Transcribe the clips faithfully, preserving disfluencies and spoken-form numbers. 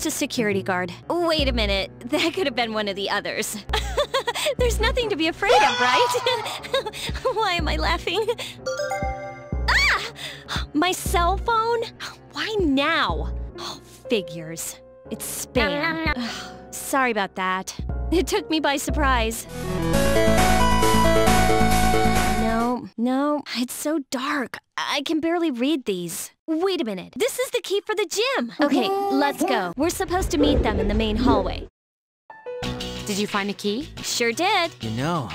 just a security guard. Wait a minute, that could have been one of the others. There's nothing to be afraid of, right? Why am I laughing? Ah! My cell phone? Why now? Oh, figures. It's spam. Ugh, sorry about that. It took me by surprise. No, no, it's so dark. I can barely read these. Wait a minute. This is the key for the gym. Okay, let's go. We're supposed to meet them in the main hallway. Did you find the key? Sure did. You know,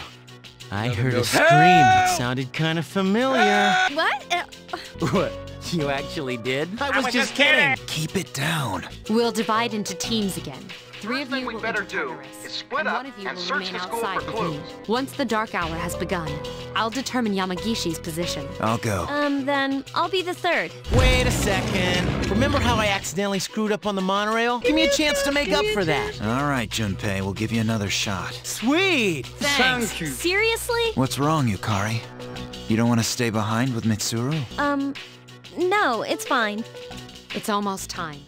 I heard a scream that sounded kind of familiar. What? Uh, what? You actually did? I was, I was just, just kidding. kidding. Keep it down. We'll divide into teams again. Three of you we will better do is split up and, and search the school for clues. Once the dark hour has begun, I'll determine Yamagishi's position. I'll go. Um, then I'll be the third. Wait a second. Remember how I accidentally screwed up on the monorail? Give me a chance to make up for that. All right, Junpei, we'll give you another shot. Sweet. Thanks. Thank you. Seriously? What's wrong, Yukari? You don't want to stay behind with Mitsuru? Um. No, it's fine. It's almost time.